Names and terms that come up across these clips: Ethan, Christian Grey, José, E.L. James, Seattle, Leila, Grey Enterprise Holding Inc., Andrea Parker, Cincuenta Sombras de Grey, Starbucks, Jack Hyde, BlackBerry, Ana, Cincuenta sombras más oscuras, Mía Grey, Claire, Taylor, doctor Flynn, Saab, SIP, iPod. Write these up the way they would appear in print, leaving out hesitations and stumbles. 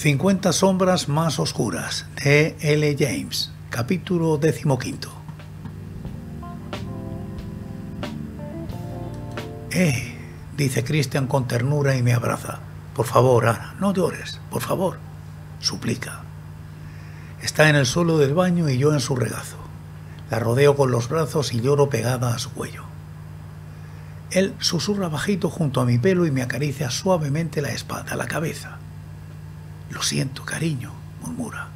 50 sombras más oscuras, de E.L. James, capítulo 15. Dice Christian con ternura y me abraza. Por favor, Ana, no llores, por favor, suplica. Está en el suelo del baño y yo en su regazo. La rodeo con los brazos y lloro pegada a su cuello. Él susurra bajito junto a mi pelo y me acaricia suavemente la espalda, la cabeza. Lo siento, cariño, murmura.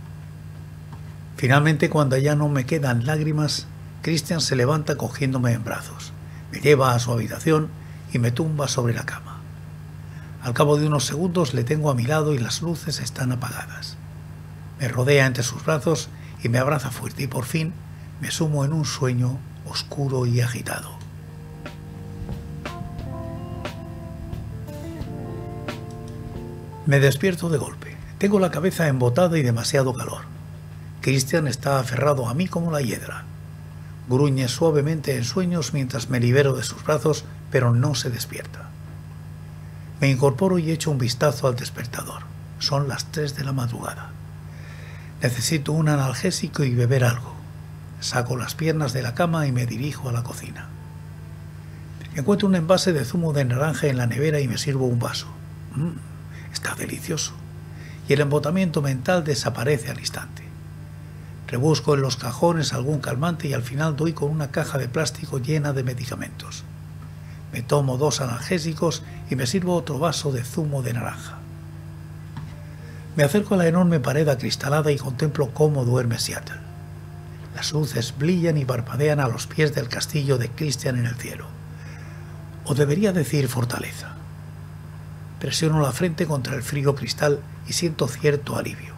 Finalmente, cuando ya no me quedan lágrimas, Christian se levanta cogiéndome en brazos. Me lleva a su habitación y me tumba sobre la cama. Al cabo de unos segundos le tengo a mi lado y las luces están apagadas. Me rodea entre sus brazos y me abraza fuerte y por fin me sumo en un sueño oscuro y agitado. Me despierto de golpe. Tengo la cabeza embotada y demasiado calor. Christian está aferrado a mí como la hiedra. Gruñe suavemente en sueños mientras me libero de sus brazos, pero no se despierta. Me incorporo y echo un vistazo al despertador. Son las 3 de la madrugada. Necesito un analgésico y beber algo. Saco las piernas de la cama y me dirijo a la cocina. Encuentro un envase de zumo de naranja en la nevera y me sirvo un vaso. Está delicioso. Y el embotamiento mental desaparece al instante. Rebusco en los cajones algún calmante y al final doy con una caja de plástico llena de medicamentos. Me tomo 2 analgésicos y me sirvo otro vaso de zumo de naranja. Me acerco a la enorme pared acristalada y contemplo cómo duerme Seattle. Las luces brillan y parpadean a los pies del castillo de Christian en el cielo. O debería decir fortaleza. Presiono la frente contra el frío cristal y siento cierto alivio.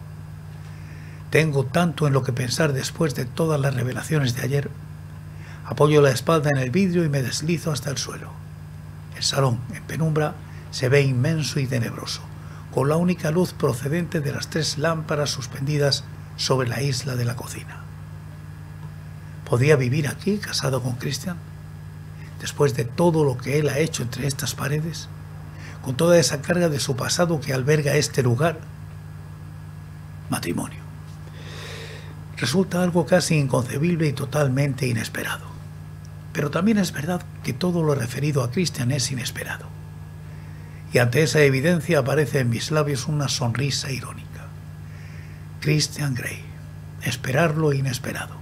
Tengo tanto en lo que pensar después de todas las revelaciones de ayer. Apoyo la espalda en el vidrio y me deslizo hasta el suelo. El salón, en penumbra, se ve inmenso y tenebroso, con la única luz procedente de las 3 lámparas suspendidas sobre la isla de la cocina. ¿Podía vivir aquí, casado con Christian? Después de todo lo que él ha hecho entre estas paredes, con toda esa carga de su pasado que alberga este lugar. Matrimonio. Resulta algo casi inconcebible y totalmente inesperado. Pero también es verdad que todo lo referido a Christian es inesperado. Y ante esa evidencia aparece en mis labios una sonrisa irónica. Christian Grey. Esperar lo inesperado.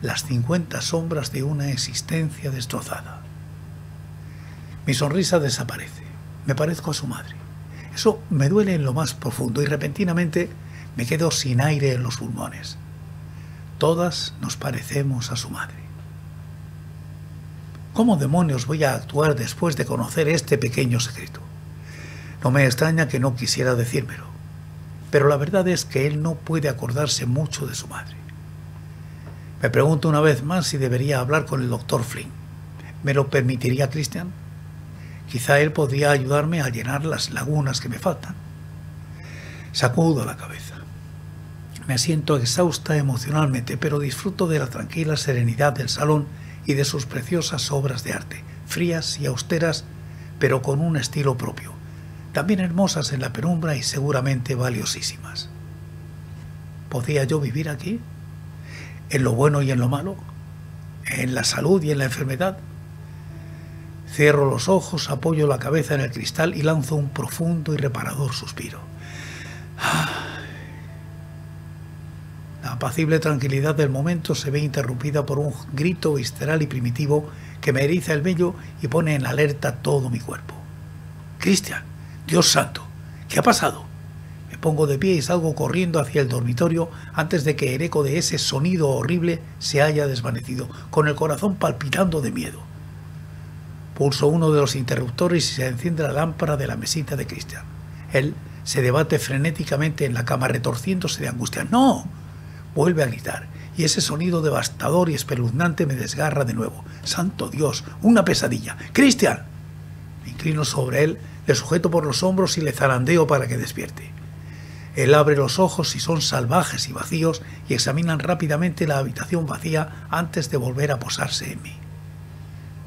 Las 50 sombras de una existencia destrozada. Mi sonrisa desaparece. Me parezco a su madre. Eso me duele en lo más profundo y repentinamente me quedo sin aire en los pulmones. Todas nos parecemos a su madre. ¿Cómo demonios voy a actuar después de conocer este pequeño secreto? No me extraña que no quisiera decírmelo, pero la verdad es que él no puede acordarse mucho de su madre. Me pregunto una vez más si debería hablar con el doctor Flynn. ¿Me lo permitiría Christian? Quizá él podría ayudarme a llenar las lagunas que me faltan. Sacudo la cabeza. Me siento exhausta emocionalmente, pero disfruto de la tranquila serenidad del salón y de sus preciosas obras de arte, frías y austeras, pero con un estilo propio, también hermosas en la penumbra y seguramente valiosísimas. ¿Podía yo vivir aquí? ¿En lo bueno y en lo malo? ¿En la salud y en la enfermedad? Cierro los ojos, apoyo la cabeza en el cristal y lanzo un profundo y reparador suspiro. La apacible tranquilidad del momento se ve interrumpida por un grito visceral y primitivo que me eriza el vello y pone en alerta todo mi cuerpo. «¡Christian! ¡Dios santo! ¿Qué ha pasado?» Me pongo de pie y salgo corriendo hacia el dormitorio antes de que el eco de ese sonido horrible se haya desvanecido, con el corazón palpitando de miedo. Pulso uno de los interruptores y se enciende la lámpara de la mesita de Christian. Él se debate frenéticamente en la cama, retorciéndose de angustia. ¡No! Vuelve a gritar, y ese sonido devastador y espeluznante me desgarra de nuevo. ¡Santo Dios! ¡Una pesadilla! ¡Christian! Me inclino sobre él, le sujeto por los hombros y le zarandeo para que despierte. Él abre los ojos y son salvajes y vacíos y examinan rápidamente la habitación vacía antes de volver a posarse en mí.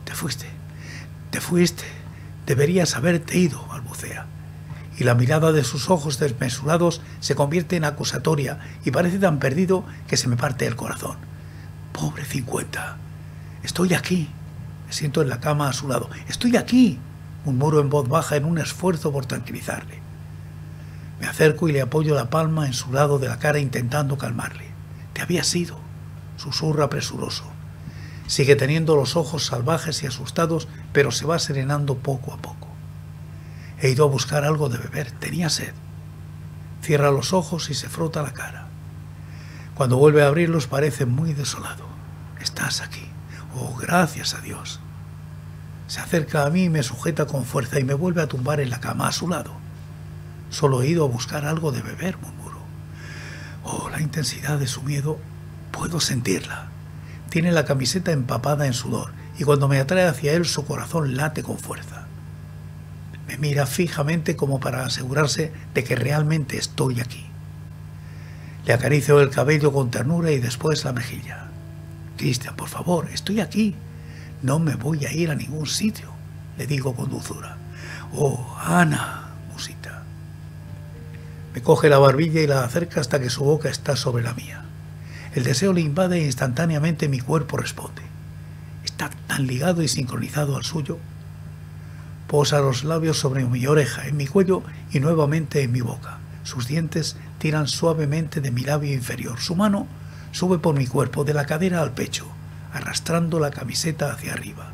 «Te fuiste. Te fuiste. Deberías haberte ido», balbucea. y la mirada de sus ojos desmesurados se convierte en acusatoria y parece tan perdido que se me parte el corazón. Pobre Cincuenta. Estoy aquí. Me siento en la cama a su lado. Estoy aquí. Murmuro en voz baja en un esfuerzo por tranquilizarle. Me acerco y le apoyo la palma en su lado de la cara intentando calmarle. «Te habías ido», susurra apresuroso. Sigue teniendo los ojos salvajes y asustados, pero se va serenando poco a poco. «He ido a buscar algo de beber, tenía sed». Cierra los ojos y se frota la cara. Cuando vuelve a abrirlos parece muy desolado. «Estás aquí. Oh, gracias a Dios». Se acerca a mí y me sujeta con fuerza y me vuelve a tumbar en la cama a su lado. Solo he ido a buscar algo de beber, murmuro. Oh, la intensidad de su miedo, puedo sentirla. Tiene la camiseta empapada en sudor y cuando me atrae hacia él su corazón late con fuerza. Me mira fijamente como para asegurarse de que realmente estoy aquí. Le acaricio el cabello con ternura y después la mejilla. Christian, por favor, estoy aquí. No me voy a ir a ningún sitio, le digo con dulzura. Oh, Ana, musita. Me coge la barbilla y la acerca hasta que su boca está sobre la mía. El deseo le invade e instantáneamente mi cuerpo responde. Está tan ligado y sincronizado al suyo. Posa los labios sobre mi oreja, en mi cuello y nuevamente en mi boca. Sus dientes tiran suavemente de mi labio inferior. Su mano sube por mi cuerpo, de la cadera al pecho, arrastrando la camiseta hacia arriba,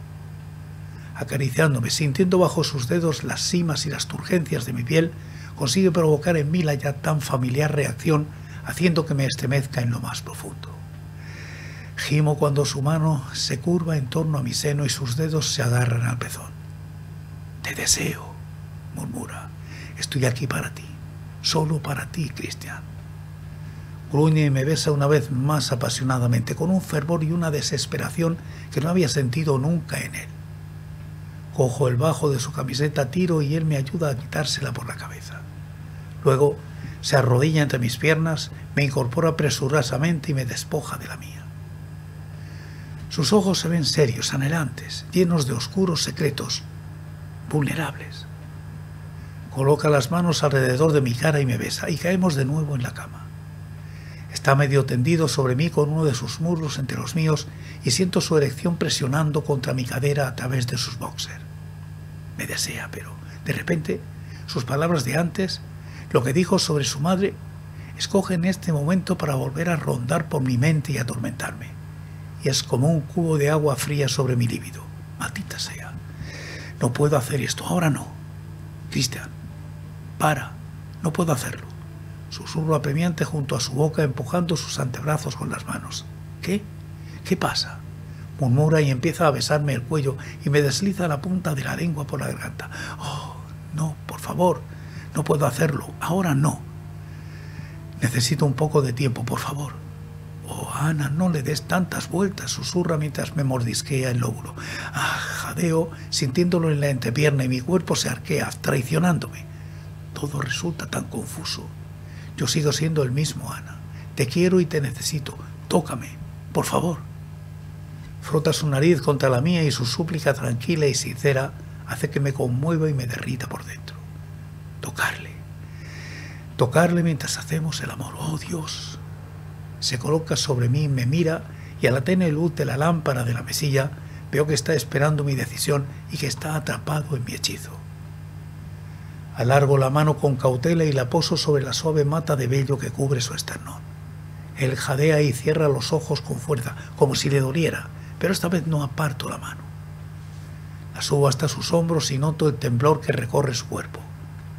acariciándome, sintiendo bajo sus dedos las simas y las turgencias de mi piel, consigue provocar en mí la ya tan familiar reacción, haciendo que me estremezca en lo más profundo. Gimo cuando su mano se curva en torno a mi seno y sus dedos se agarran al pezón. «Te deseo», murmura. «Estoy aquí para ti, solo para ti, Christian». Gruñe y me besa una vez más apasionadamente, con un fervor y una desesperación que no había sentido nunca en él. Cojo el bajo de su camiseta, tiro y él me ayuda a quitársela por la cabeza. Luego se arrodilla entre mis piernas, me incorpora presurosamente y me despoja de la mía. Sus ojos se ven serios, anhelantes, llenos de oscuros secretos, vulnerables. Coloca las manos alrededor de mi cara y me besa, y caemos de nuevo en la cama. Está medio tendido sobre mí con uno de sus muslos entre los míos y siento su erección presionando contra mi cadera a través de sus boxers. Me desea, pero de repente sus palabras de antes, lo que dijo sobre su madre, escogen este momento para volver a rondar por mi mente y atormentarme. Y es como un cubo de agua fría sobre mi líbido. Maldita sea. No puedo hacer esto, ahora no. Christian, para, no puedo hacerlo. Susurro apremiante junto a su boca, empujando sus antebrazos con las manos. ¿Qué? ¿Qué pasa? Murmura y empieza a besarme el cuello y me desliza la punta de la lengua por la garganta. Oh, no, por favor, no puedo hacerlo, ahora no. Necesito un poco de tiempo, por favor. Oh, Ana, no le des tantas vueltas, susurra mientras me mordisquea el lóbulo. Ah, jadeo, sintiéndolo en la entrepierna y mi cuerpo se arquea, traicionándome. Todo resulta tan confuso. Yo sigo siendo el mismo, Ana. Te quiero y te necesito. Tócame, por favor. Frota su nariz contra la mía y su súplica tranquila y sincera hace que me conmueva y me derrita por dentro. Tocarle. Tocarle mientras hacemos el amor. ¡Oh, Dios! Se coloca sobre mí, me mira y a la tenue luz de la lámpara de la mesilla veo que está esperando mi decisión y que está atrapado en mi hechizo. Alargo la mano con cautela y la poso sobre la suave mata de vello que cubre su esternón. Él jadea y cierra los ojos con fuerza, como si le doliera, pero esta vez no aparto la mano. La subo hasta sus hombros y noto el temblor que recorre su cuerpo.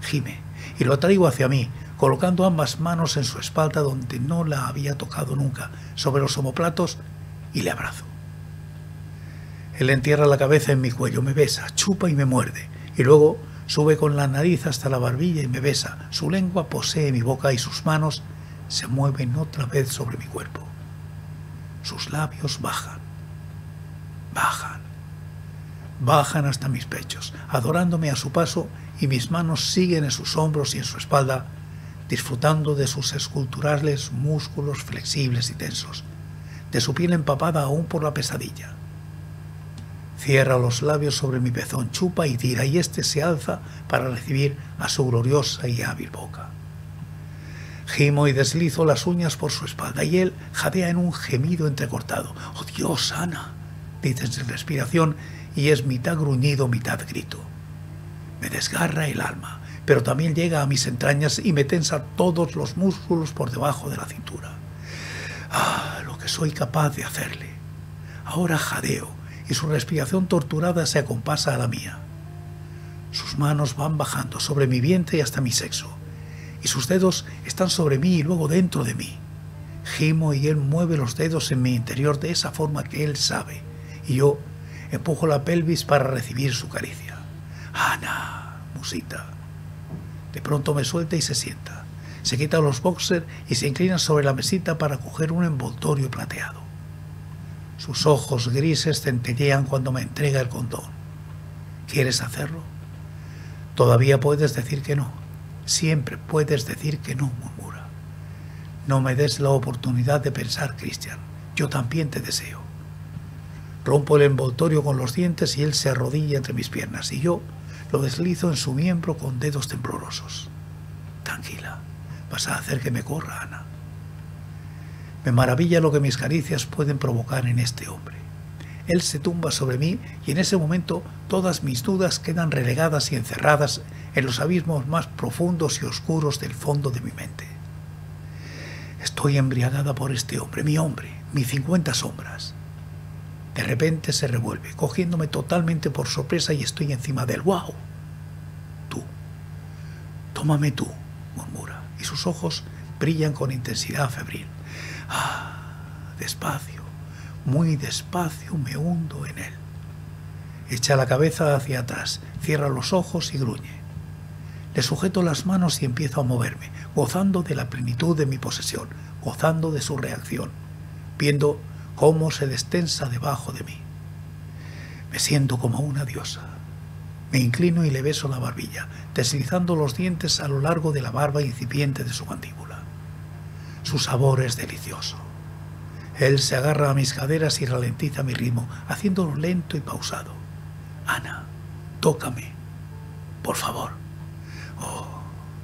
Gime y lo atraigo hacia mí, colocando ambas manos en su espalda donde no la había tocado nunca, sobre los omoplatos, y le abrazo. Él entierra la cabeza en mi cuello, me besa, chupa y me muerde, y luego sube con la nariz hasta la barbilla y me besa. Su lengua posee mi boca y sus manos se mueven otra vez sobre mi cuerpo. Sus labios bajan, bajan, bajan hasta mis pechos, adorándome a su paso y mis manos siguen en sus hombros y en su espalda, disfrutando de sus esculturales músculos flexibles y tensos, de su piel empapada aún por la pesadilla. Cierra los labios sobre mi pezón, chupa y tira, y este se alza para recibir a su gloriosa y hábil boca. Gimo y deslizo las uñas por su espalda, y él jadea en un gemido entrecortado. «¡Oh, Dios, Ana!», dice sin respiración, y es mitad gruñido, mitad grito. Me desgarra el alma, pero también llega a mis entrañas y me tensa todos los músculos por debajo de la cintura. ¡Ah, lo que soy capaz de hacerle! Ahora jadeo, y su respiración torturada se acompasa a la mía. Sus manos van bajando sobre mi vientre y hasta mi sexo, y sus dedos están sobre mí y luego dentro de mí. Gimo y él mueve los dedos en mi interior de esa forma que él sabe, y yo empujo la pelvis para recibir su caricia. «¡Ana!», musita. De pronto me suelta y se sienta. Se quita los boxers y se inclina sobre la mesita para coger un envoltorio plateado. Sus ojos grises centellean cuando me entrega el condón. ¿Quieres hacerlo? Todavía puedes decir que no. Siempre puedes decir que no, murmura. No me des la oportunidad de pensar, Christian. Yo también te deseo. Rompo el envoltorio con los dientes y él se arrodilla entre mis piernas y yo lo deslizo en su miembro con dedos temblorosos. Tranquila, vas a hacer que me corra, Ana. Me maravilla lo que mis caricias pueden provocar en este hombre. Él se tumba sobre mí y en ese momento todas mis dudas quedan relegadas y encerradas en los abismos más profundos y oscuros del fondo de mi mente. Estoy embriagada por este hombre, mis 50 sombras. De repente se revuelve, cogiéndome totalmente por sorpresa y estoy encima de él. ¡Wow! Tú. Tómame tú, murmura, y sus ojos brillan con intensidad febril. Ah, despacio, muy despacio me hundo en él. Echa la cabeza hacia atrás, cierra los ojos y gruñe. Le sujeto las manos y empiezo a moverme, gozando de la plenitud de mi posesión, gozando de su reacción, viendo cómo se destensa debajo de mí. Me siento como una diosa. Me inclino y le beso la barbilla, deslizando los dientes a lo largo de la barba incipiente de su mandíbula. Su sabor es delicioso. Él se agarra a mis caderas y ralentiza mi ritmo, haciéndolo lento y pausado. Ana, tócame, por favor. Oh,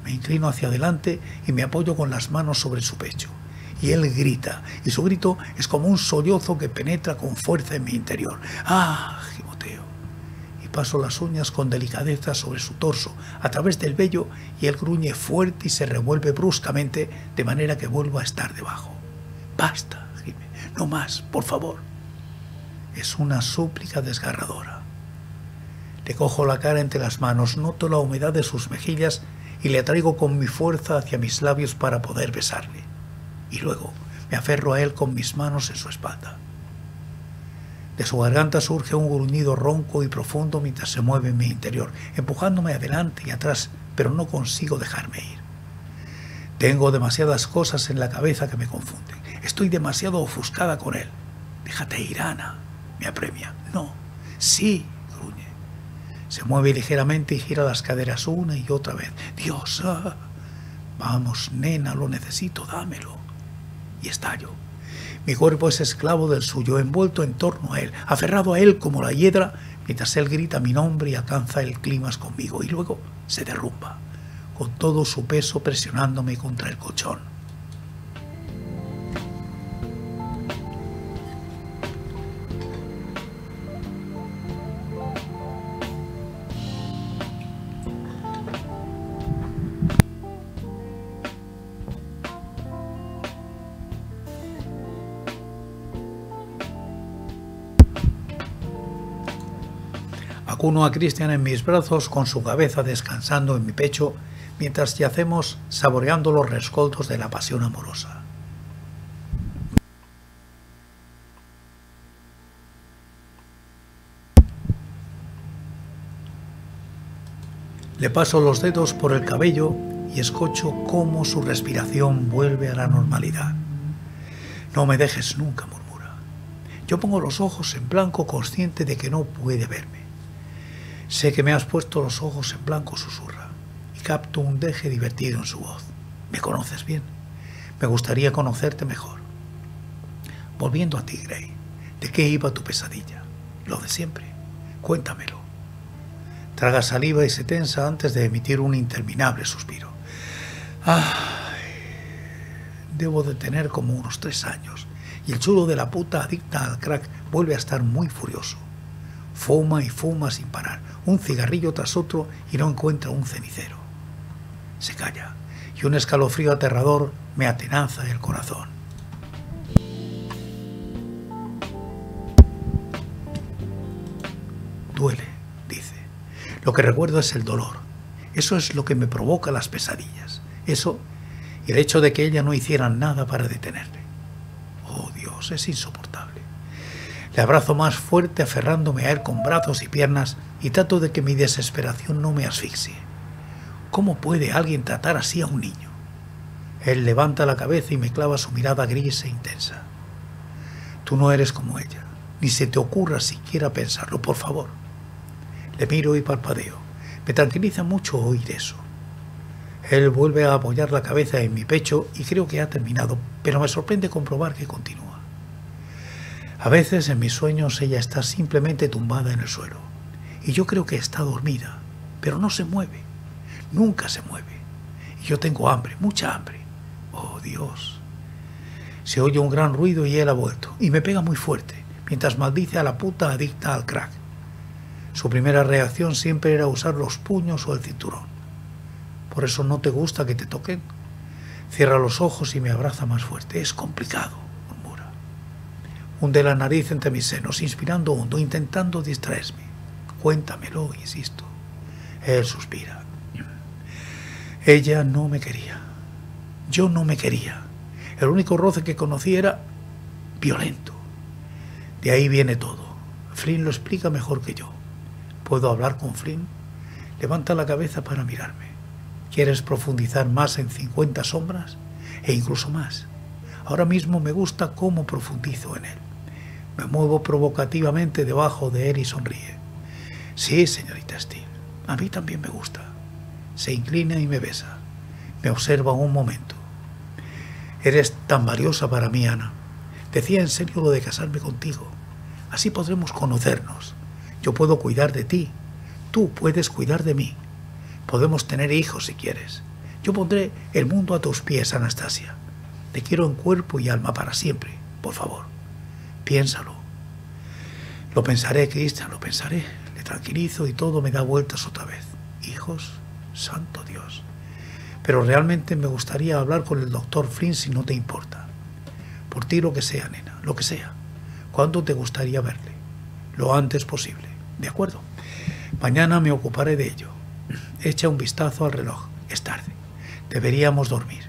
me inclino hacia adelante y me apoyo con las manos sobre su pecho. Y él grita, y su grito es como un sollozo que penetra con fuerza en mi interior. ¡Ah!, gimoteo. Y paso las uñas con delicadeza sobre su torso, a través del vello, y él gruñe fuerte y se revuelve bruscamente, de manera que vuelvo a estar debajo. ¡Basta!, gime. ¡No más, por favor! Es una súplica desgarradora. Le cojo la cara entre las manos, noto la humedad de sus mejillas y le atraigo con mi fuerza hacia mis labios para poder besarle. Y luego me aferro a él con mis manos en su espalda. De su garganta surge un gruñido ronco y profundo mientras se mueve en mi interior, empujándome adelante y atrás, pero no consigo dejarme ir. Tengo demasiadas cosas en la cabeza que me confunden. Estoy demasiado ofuscada con él. «Déjate ir, Ana», me apremia. «No». «Sí», gruñe. Se mueve ligeramente y gira las caderas una y otra vez. «Dios, ah. Vamos, nena, lo necesito, dámelo». Y estallo. Mi cuerpo es esclavo del suyo, envuelto en torno a él, aferrado a él como la hiedra, mientras él grita mi nombre y alcanza el clímax conmigo, y luego se derrumba, con todo su peso presionándome contra el colchón. Acuno a Christian en mis brazos con su cabeza descansando en mi pecho mientras yacemos saboreando los rescoldos de la pasión amorosa. Le paso los dedos por el cabello y escucho cómo su respiración vuelve a la normalidad. No me dejes nunca, murmura. Yo pongo los ojos en blanco consciente de que no puede verme. Sé que me has puesto los ojos en blanco, susurra, y capto un deje divertido en su voz. Me conoces bien. Me gustaría conocerte mejor. Volviendo a ti, Grey, ¿de qué iba tu pesadilla? Lo de siempre. Cuéntamelo. Traga saliva y se tensa antes de emitir un interminable suspiro. Ay, debo de tener como unos 3 años. Y el chulo de la puta adicta al crack vuelve a estar muy furioso. Fuma y fuma sin parar, un cigarrillo tras otro, y no encuentra un cenicero. Se calla, y un escalofrío aterrador me atenaza el corazón. Duele, dice. Lo que recuerdo es el dolor. Eso es lo que me provoca las pesadillas. Eso y el hecho de que ella no hiciera nada para detenerle. Oh, Dios, es insoportable. Le abrazo más fuerte, aferrándome a él con brazos y piernas, y trato de que mi desesperación no me asfixie. ¿Cómo puede alguien tratar así a un niño? Él levanta la cabeza y me clava su mirada gris e intensa. Tú no eres como ella, ni se te ocurra siquiera pensarlo, por favor. Le miro y parpadeo. Me tranquiliza mucho oír eso. Él vuelve a apoyar la cabeza en mi pecho y creo que ha terminado, pero me sorprende comprobar que continúa. A veces en mis sueños ella está simplemente tumbada en el suelo, y yo creo que está dormida, pero no se mueve, nunca se mueve, y yo tengo hambre, mucha hambre. ¡Oh, Dios! Se oye un gran ruido y él ha vuelto, y me pega muy fuerte, mientras maldice a la puta adicta al crack. Su primera reacción siempre era usar los puños o el cinturón. ¿Por eso no te gusta que te toquen? Cierra los ojos y me abraza más fuerte. Es complicado. Hunde la nariz entre mis senos, inspirando hondo, intentando distraerme. Cuéntamelo, insisto. Él suspira. Ella no me quería. Yo no me quería. El único roce que conocí era violento. De ahí viene todo. Flynn lo explica mejor que yo. ¿Puedo hablar con Flynn? Levanta la cabeza para mirarme. ¿Quieres profundizar más en 50 sombras? E incluso más. Ahora mismo me gusta cómo profundizo en él. Me muevo provocativamente debajo de él y sonríe. Sí, señorita Steele, a mí también me gusta. Se inclina y me besa. Me observa un momento. Eres tan valiosa para mí, Ana. Decía en serio lo de casarme contigo. Así podremos conocernos. Yo puedo cuidar de ti. Tú puedes cuidar de mí. Podemos tener hijos si quieres. Yo pondré el mundo a tus pies, Anastasia. Te quiero en cuerpo y alma para siempre. Por favor, piénsalo. Lo pensaré, Christian, lo pensaré. Le tranquilizo y todo me da vueltas otra vez. Hijos, santo Dios. Pero realmente me gustaría hablar con el doctor Flynn si no te importa. Por ti lo que sea, nena, lo que sea. ¿Cuándo te gustaría verle? Lo antes posible. ¿De acuerdo? Mañana me ocuparé de ello. Echa un vistazo al reloj. Es tarde. Deberíamos dormir.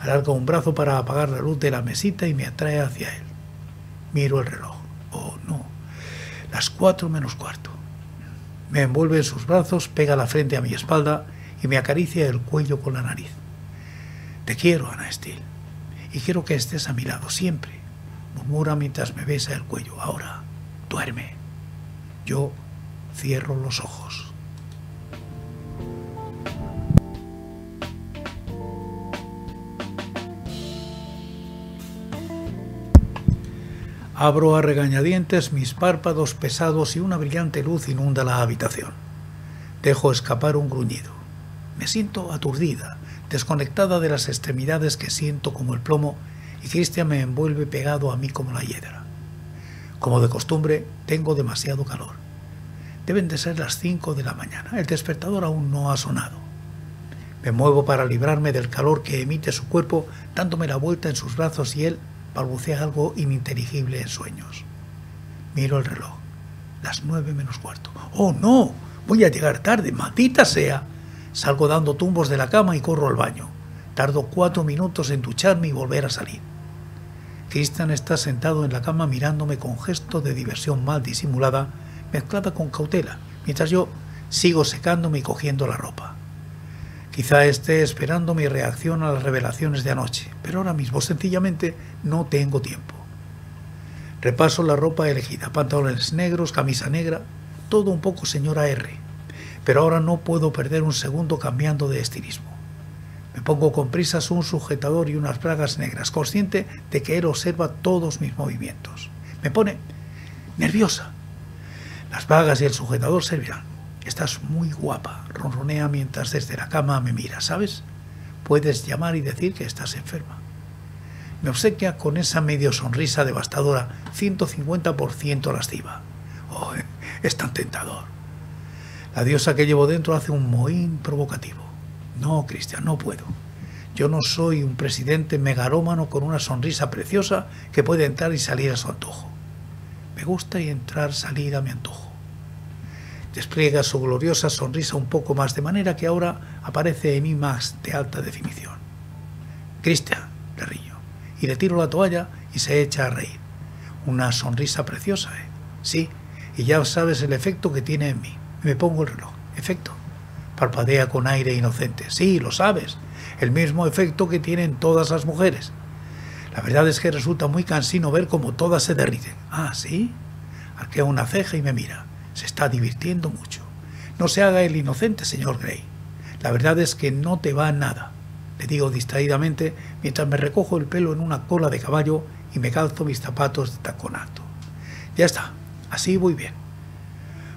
Alarga un brazo para apagar la luz de la mesita y me atrae hacia él. Miro el reloj. Oh, no. Las 4 menos cuarto. Me envuelve en sus brazos, pega la frente a mi espalda y me acaricia el cuello con la nariz. Te quiero, Ana Steele. Y quiero que estés a mi lado siempre. Murmura mientras me besa el cuello. Ahora, duerme. Yo cierro los ojos. Abro a regañadientes mis párpados pesados y una brillante luz inunda la habitación. Dejo escapar un gruñido. Me siento aturdida, desconectada de las extremidades que siento como el plomo, y Christian me envuelve pegado a mí como la hiedra. Como de costumbre, tengo demasiado calor. Deben de ser las 5 de la mañana. El despertador aún no ha sonado. Me muevo para librarme del calor que emite su cuerpo, dándome la vuelta en sus brazos y él balbucea algo ininteligible en sueños. Miro el reloj. Las 9 menos cuarto. ¡Oh, no! Voy a llegar tarde, maldita sea. Salgo dando tumbos de la cama y corro al baño. Tardo 4 minutos en ducharme y volver a salir. Christian está sentado en la cama mirándome con gesto de diversión mal disimulada, mezclada con cautela, mientras yo sigo secándome y cogiendo la ropa. Quizá esté esperando mi reacción a las revelaciones de anoche, pero ahora mismo sencillamente no tengo tiempo. Repaso la ropa elegida, pantalones negros, camisa negra, todo un poco señora R, pero ahora no puedo perder un segundo cambiando de estilismo. Me pongo con prisas un sujetador y unas bragas negras, consciente de que él observa todos mis movimientos. Me pone nerviosa. Las vagas y el sujetador servirán. Estás muy guapa, ronronea mientras desde la cama me mira, ¿sabes? Puedes llamar y decir que estás enferma. Me obsequia con esa medio sonrisa devastadora, 150% lasciva. Oh, es tan tentador. La diosa que llevo dentro hace un mohín provocativo. No, Christian, no puedo. Yo no soy un presidente megarómano con una sonrisa preciosa que puede entrar y salir a su antojo. Me gusta y entrar, salir a mi antojo. Despliega su gloriosa sonrisa un poco más, de manera que ahora aparece en mí más de alta definición. Christian, le riño, y le tiro la toalla y se echa a reír. Una sonrisa preciosa, ¿eh? Sí, y ya sabes el efecto que tiene en mí. Me pongo el reloj. ¿Efecto? Parpadea con aire inocente. Sí, lo sabes. El mismo efecto que tienen todas las mujeres. La verdad es que resulta muy cansino ver cómo todas se derriten. Ah, ¿sí? Arquea una ceja y me mira. Se está divirtiendo mucho. No se haga el inocente, señor Grey. La verdad es que no te va nada. Le digo distraídamente mientras me recojo el pelo en una cola de caballo y me calzo mis zapatos de tacón alto. Ya está. Así voy bien.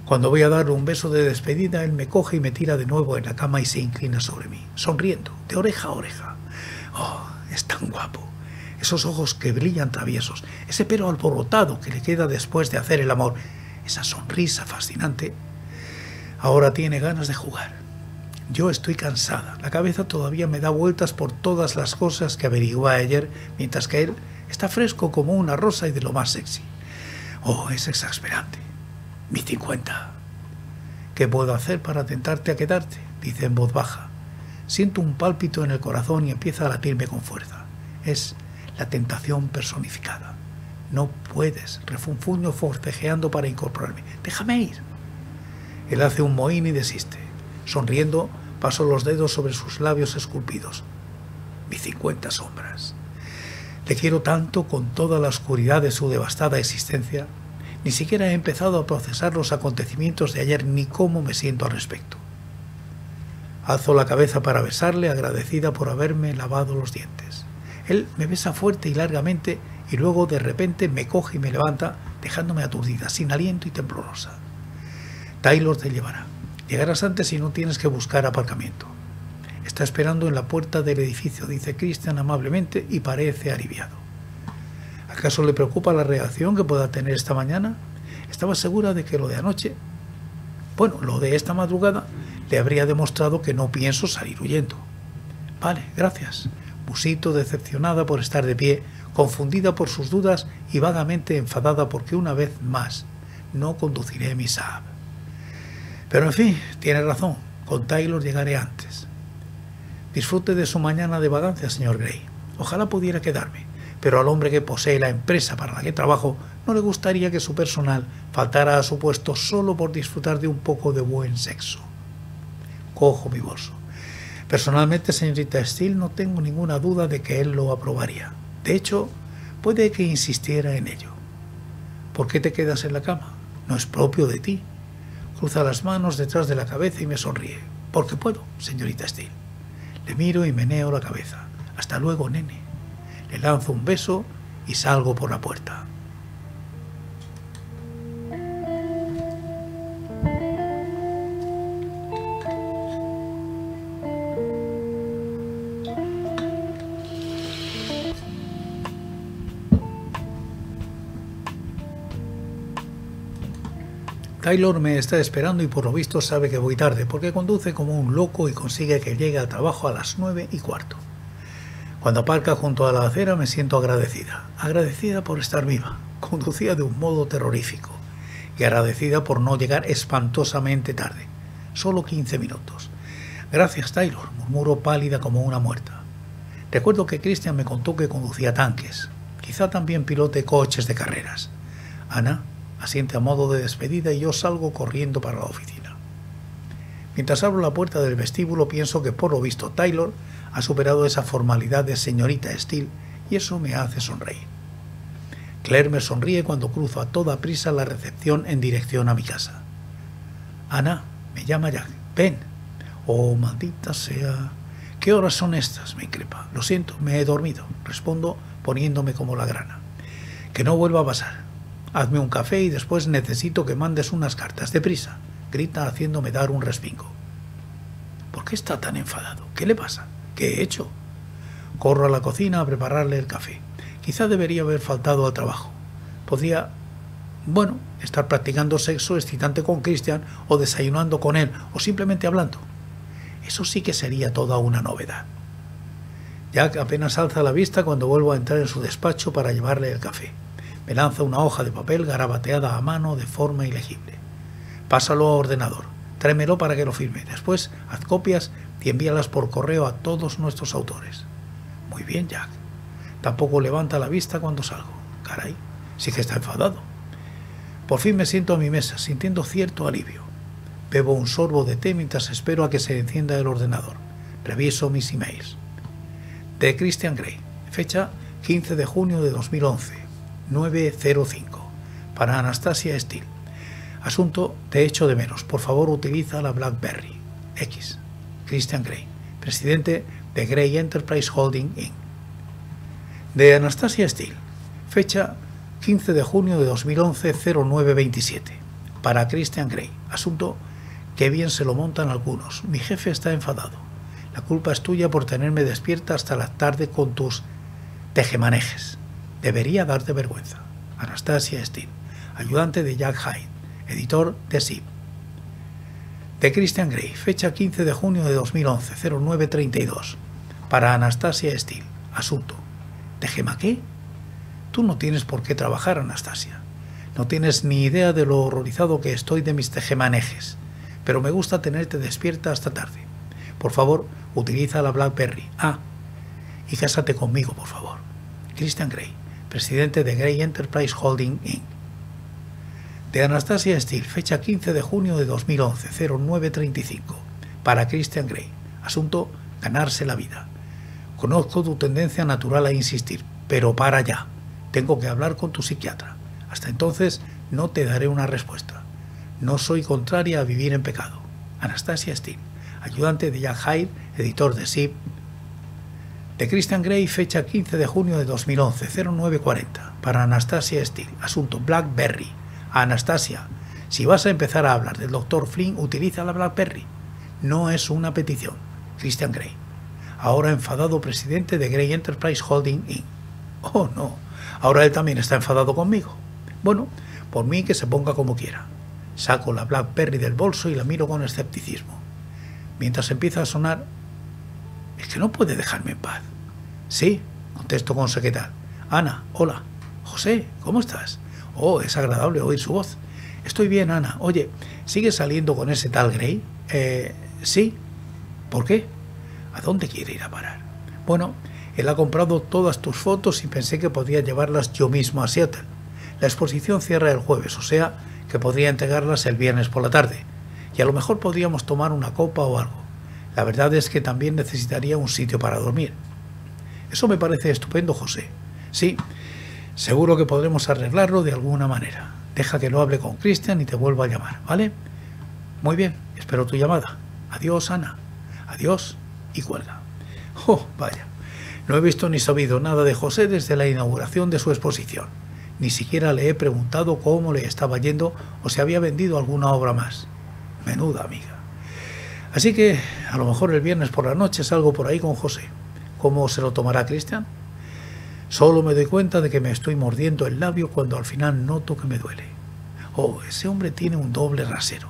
Cuando voy a darle un beso de despedida, él me coge y me tira de nuevo en la cama y se inclina sobre mí, sonriendo, de oreja a oreja. Oh, es tan guapo. Esos ojos que brillan traviesos, ese pelo alborotado que le queda después de hacer el amor, esa sonrisa fascinante. Ahora tiene ganas de jugar. Yo estoy cansada. La cabeza todavía me da vueltas por todas las cosas que averigué ayer, mientras que él está fresco como una rosa y de lo más sexy. Oh, es exasperante. Mis 50. ¿Qué puedo hacer para tentarte a quedarte?, dice en voz baja. Siento un pálpito en el corazón y empieza a latirme con fuerza. Es la tentación personificada. No puedes, refunfuño forcejeando para incorporarme. ¡Déjame ir! Él hace un mohín y desiste. Sonriendo, paso los dedos sobre sus labios esculpidos. Mis 50 sombras. Le quiero tanto con toda la oscuridad de su devastada existencia. Ni siquiera he empezado a procesar los acontecimientos de ayer ni cómo me siento al respecto. Alzo la cabeza para besarle, agradecida por haberme lavado los dientes. Él me besa fuerte y largamente y luego de repente me coge y me levanta, dejándome aturdida, sin aliento y temblorosa. Taylor te llevará. Llegarás antes y no tienes que buscar aparcamiento. Está esperando en la puerta del edificio, dice Christian amablemente y parece aliviado. ¿Acaso le preocupa la reacción que pueda tener esta mañana? Estaba segura de que lo de anoche, bueno, lo de esta madrugada, le habría demostrado que no pienso salir huyendo. Vale, gracias. Musito, decepcionada por estar de pie, confundida por sus dudas y vagamente enfadada porque una vez más no conduciré mi Saab. Pero en fin, tiene razón, con Taylor llegaré antes. Disfrute de su mañana de vagancia, señor Grey. Ojalá pudiera quedarme. Pero al hombre que posee la empresa para la que trabajo no le gustaría que su personal faltara a su puesto solo por disfrutar de un poco de buen sexo. Cojo mi bolso. Personalmente, señorita Steele, no tengo ninguna duda de que él lo aprobaría. De hecho, puede que insistiera en ello. ¿Por qué te quedas en la cama? No es propio de ti. Cruza las manos detrás de la cabeza y me sonríe. Porque puedo, señorita Steele. Le miro y meneo la cabeza. Hasta luego, nene. Le lanzo un beso y salgo por la puerta. Taylor me está esperando y por lo visto sabe que voy tarde porque conduce como un loco y consigue que llegue al trabajo a las 9:15. Cuando aparca junto a la acera me siento agradecida. Agradecida por estar viva. Conducía de un modo terrorífico. Y agradecida por no llegar espantosamente tarde. Solo 15 minutos. Gracias, Taylor, murmuro pálida como una muerta. Recuerdo que Christian me contó que conducía tanques. Quizá también pilote coches de carreras. Ana asiente a modo de despedida y yo salgo corriendo para la oficina. Mientras abro la puerta del vestíbulo pienso que por lo visto Taylor ha superado esa formalidad de señorita Steele y eso me hace sonreír. Claire me sonríe cuando cruzo a toda prisa la recepción en dirección a mi casa. Ana, me llama Jack. Ven. Oh, maldita sea. ¿Qué horas son estas?, me increpa. Lo siento, me he dormido, respondo poniéndome como la grana. Que no vuelva a pasar. Hazme un café y después necesito que mandes unas cartas deprisa, grita haciéndome dar un respingo. ¿Por qué está tan enfadado? ¿Qué le pasa? ¿Qué he hecho? Corro a la cocina a prepararle el café. Quizá debería haber faltado al trabajo. Podría, bueno, estar practicando sexo excitante con Christian o desayunando con él o simplemente hablando. Eso sí que sería toda una novedad. Jack apenas alza la vista cuando vuelvo a entrar en su despacho para llevarle el café. Me lanza una hoja de papel garabateada a mano de forma ilegible. Pásalo a ordenador, tráemelo para que lo firme. Después haz copias y envíalas por correo a todos nuestros autores. Muy bien, Jack. Tampoco levanta la vista cuando salgo. Caray, sí que está enfadado. Por fin me siento a mi mesa, sintiendo cierto alivio. Bebo un sorbo de té mientras espero a que se encienda el ordenador. Reviso mis emails. De Christian Grey, fecha 15 de junio de 2011, 9:05, para Anastasia Steele. Asunto, te echo de menos, por favor utiliza la BlackBerry. X. Christian Grey, presidente de Grey Enterprise Holding Inc. De Anastasia Steele, fecha 15 de junio de 2011, 09:27, para Christian Grey. Asunto, qué bien se lo montan algunos, mi jefe está enfadado. La culpa es tuya por tenerme despierta hasta la tarde con tus tejemanejes. Debería darte vergüenza. Anastasia Steele, ayudante de Jack Hyde, editor de SIP. De Christian Grey, fecha 15 de junio de 2011, 09:32. Para Anastasia Steele, asunto. ¿Tejema qué? Tú no tienes por qué trabajar, Anastasia. No tienes ni idea de lo horrorizado que estoy de mis tejemanejes, pero me gusta tenerte despierta hasta tarde. Por favor, utiliza la BlackBerry. Ah, y cásate conmigo, por favor. Christian Grey, presidente de Grey Enterprise Holding Inc. De Anastasia Steele, fecha 15 de junio de 2011, 09:35. Para Christian Grey. Asunto, ganarse la vida. Conozco tu tendencia natural a insistir, pero para ya. Tengo que hablar con tu psiquiatra. Hasta entonces no te daré una respuesta. No soy contraria a vivir en pecado. Anastasia Steele, ayudante de Jack Hyde, editor de SIP. De Christian Grey, fecha 15 de junio de 2011, 09:40. Para Anastasia Steele, asunto BlackBerry. Anastasia, si vas a empezar a hablar del doctor Flynn, utiliza la BlackBerry. No es una petición. Christian Grey, ahora enfadado presidente de Grey Enterprise Holding Inc. Oh, no, ahora él también está enfadado conmigo. Bueno, por mí que se ponga como quiera. Saco la BlackBerry del bolso y la miro con escepticismo. Mientras empieza a sonar, es que no puede dejarme en paz. Sí, contesto con sequedad. Ana, hola. José, ¿cómo estás? Oh, es agradable oír su voz. Estoy bien, Ana. Oye, ¿sigues saliendo con ese tal Grey? Sí. ¿Por qué? ¿A dónde quiere ir a parar? Bueno, él ha comprado todas tus fotos y pensé que podía llevarlas yo mismo a Seattle. La exposición cierra el jueves, o sea, que podría entregarlas el viernes por la tarde. Y a lo mejor podríamos tomar una copa o algo. La verdad es que también necesitaría un sitio para dormir. Eso me parece estupendo, José. Sí, seguro que podremos arreglarlo de alguna manera. Deja que lo hable con Christian y te vuelvo a llamar, ¿vale? Muy bien, espero tu llamada. Adiós, Ana. Adiós. Y cuelga. Oh, vaya. No he visto ni sabido nada de José desde la inauguración de su exposición. Ni siquiera le he preguntado cómo le estaba yendo o si había vendido alguna obra más. Menuda amiga. Así que a lo mejor el viernes por la noche salgo por ahí con José. ¿Cómo se lo tomará Christian? Solo me doy cuenta de que me estoy mordiendo el labio cuando al final noto que me duele. Oh, ese hombre tiene un doble rasero.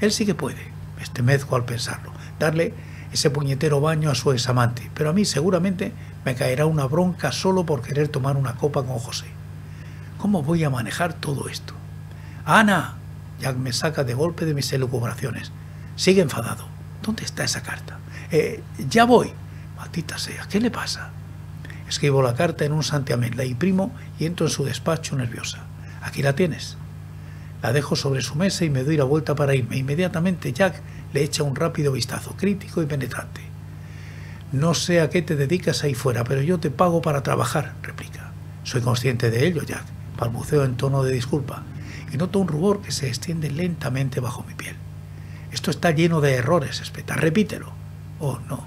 Él sí que puede, me estremezco al pensarlo, darle ese puñetero baño a su examante, pero a mí seguramente me caerá una bronca solo por querer tomar una copa con José. ¿Cómo voy a manejar todo esto? ¡Ana! Jack me saca de golpe de mis elucubraciones. Sigue enfadado. ¿Dónde está esa carta? Ya voy. Maldita sea, ¿qué le pasa? Escribo la carta en un santiamén, la imprimo y entro en su despacho nerviosa. Aquí la tienes. La dejo sobre su mesa y me doy la vuelta para irme. Inmediatamente Jack le echa un rápido vistazo, crítico y penetrante. No sé a qué te dedicas ahí fuera, pero yo te pago para trabajar, replica. Soy consciente de ello, Jack, balbuceo en tono de disculpa. Y noto un rubor que se extiende lentamente bajo mi piel. Esto está lleno de errores, espeta, repítelo. Oh, no.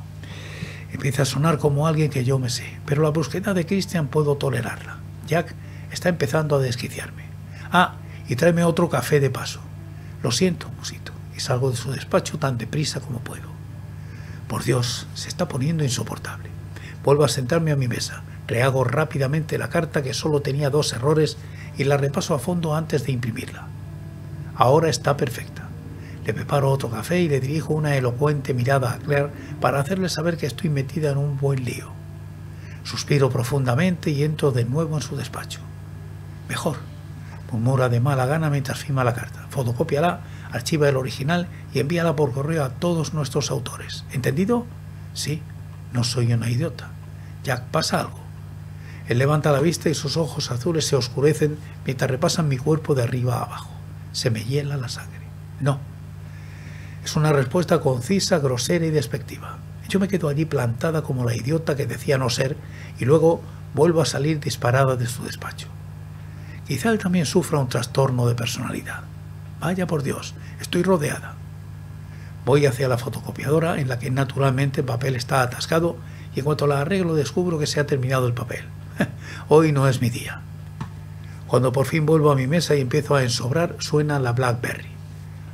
Empieza a sonar como alguien que yo me sé, pero la brusquedad de Christian puedo tolerarla. Jack está empezando a desquiciarme. Ah, y tráeme otro café de paso. Lo siento, musito, y salgo de su despacho tan deprisa como puedo. Por Dios, se está poniendo insoportable. Vuelvo a sentarme a mi mesa. Le hago rápidamente la carta, que solo tenía 2 errores, y la repaso a fondo antes de imprimirla. Ahora está perfecta. Le preparo otro café y le dirijo una elocuente mirada a Claire para hacerle saber que estoy metida en un buen lío. Suspiro profundamente y entro de nuevo en su despacho. Mejor, murmura de mala gana mientras firma la carta. Fotocópiala, archiva el original y envíala por correo a todos nuestros autores. ¿Entendido? Sí, no soy una idiota. Jack, pasa algo. Él levanta la vista y sus ojos azules se oscurecen mientras repasan mi cuerpo de arriba a abajo. Se me hiela la sangre. No. Es una respuesta concisa, grosera y despectiva. Yo me quedo allí plantada como la idiota que decía no ser, y luego vuelvo a salir disparada de su despacho. Quizá él también sufra un trastorno de personalidad. Vaya por Dios, estoy rodeada. Voy hacia la fotocopiadora, en la que naturalmente el papel está atascado, y en cuanto la arreglo descubro que se ha terminado el papel. Hoy no es mi día. Cuando por fin vuelvo a mi mesa y empiezo a ensobrar, suena la BlackBerry.